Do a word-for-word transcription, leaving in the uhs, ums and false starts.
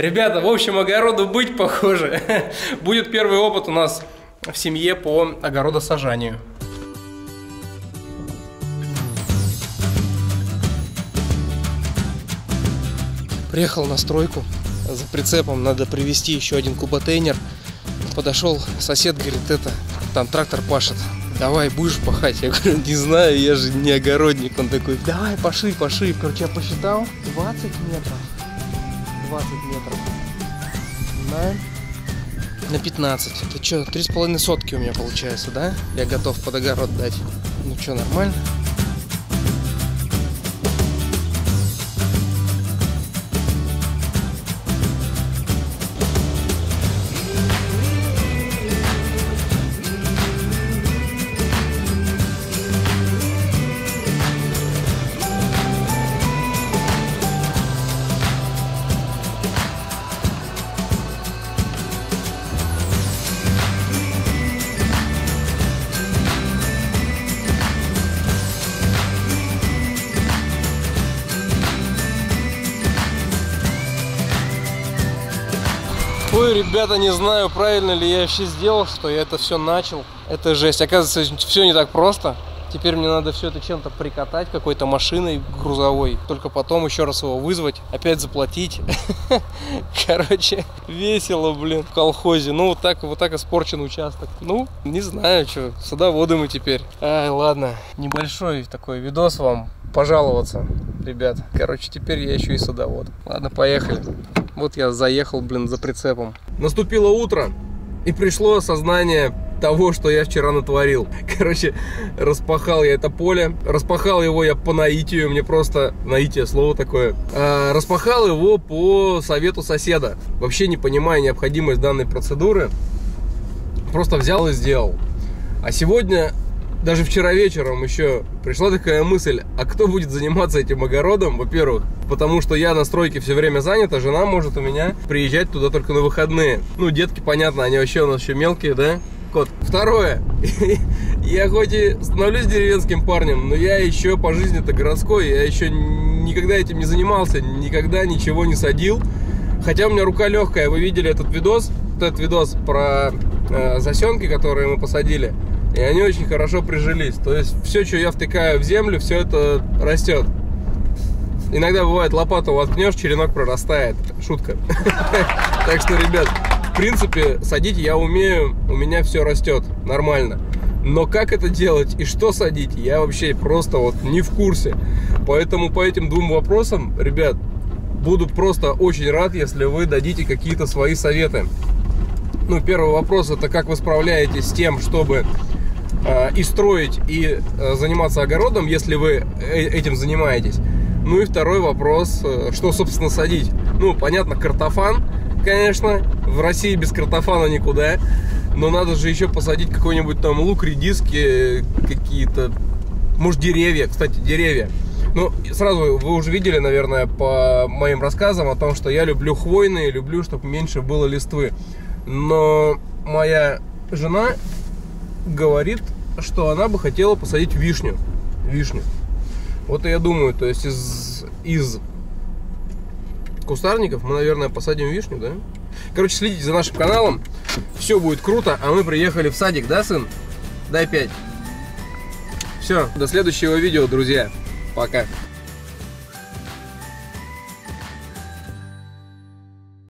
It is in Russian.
Ребята, в общем, огороду быть похоже. Будет первый опыт у нас в семье по огородосажанию. Приехал на стройку. За прицепом надо привезти еще один куботейнер. Подошел сосед, говорит, это, там трактор пашет. Давай, будешь пахать? Я говорю, не знаю, я же не огородник. Он такой, давай, паши, паши. Короче, я посчитал, двадцать метров. двадцать метров. На, на пятнадцать. Это что, три с половиной сотки у меня получается, да? Я готов под огород дать. Ну что, нормально? Ой, ребята, не знаю, правильно ли я вообще сделал, что я это все начал. Это жесть. Оказывается, все не так просто. Теперь мне надо все это чем-то прикатать, какой-то машиной грузовой. Только потом еще раз его вызвать, опять заплатить. Короче, весело, блин, в колхозе. Ну, вот так, вот так испорчен участок. Ну, не знаю, что, садоводы мы теперь. Ай, ладно, небольшой такой видос вам пожаловаться, ребят. Короче, теперь я еще и садовод. Ладно, поехали. Вот я заехал, блин, за прицепом. Наступило утро, и пришло осознание того, что я вчера натворил. Короче, распахал я это поле. Распахал его я по наитию. Мне просто наитие слово такое. А, распахал его по совету соседа. Вообще не понимая необходимость данной процедуры. Просто взял и сделал. А сегодня, даже вчера вечером еще пришла такая мысль, а кто будет заниматься этим огородом, во-первых, потому что я на стройке все время занят, а жена может у меня приезжать туда только на выходные. Ну, детки, понятно, они вообще у нас еще мелкие, да? Кот. Второе. Я хоть и становлюсь деревенским парнем, но я еще по жизни-то городской, я еще никогда этим не занимался, никогда ничего не садил. Хотя у меня рука легкая, вы видели этот видос, этот видос про э, засенки, которые мы посадили. И они очень хорошо прижились. То есть все, что я втыкаю в землю, все это растет. Иногда бывает, лопату воткнешь, черенок прорастает. Шутка. Так что, ребят, в принципе, садить я умею, у меня все растет нормально. Но как это делать и что садить, я вообще просто вот не в курсе. Поэтому по этим двум вопросам, ребят, буду просто очень рад, если вы дадите какие-то свои советы. Ну, первый вопрос, это как вы справляетесь с тем, чтобы и строить, и заниматься огородом, если вы этим занимаетесь. Ну и второй вопрос, что, собственно, садить. Ну, понятно, картофан, конечно, в России без картофана никуда, но надо же еще посадить какой-нибудь там лук, редиски, какие-то, может, деревья, кстати, деревья. Ну, сразу вы уже видели, наверное, по моим рассказам о том, что я люблю хвойные, люблю, чтобы меньше было листвы. Но моя жена говорит, что она бы хотела посадить вишню. Вишню. Вот и я думаю, то есть из, из кустарников мы, наверное, посадим вишню, да? Короче, следите за нашим каналом. Все будет круто. А мы приехали в садик, да, сын? Дай пять. Все, до следующего видео, друзья. Пока.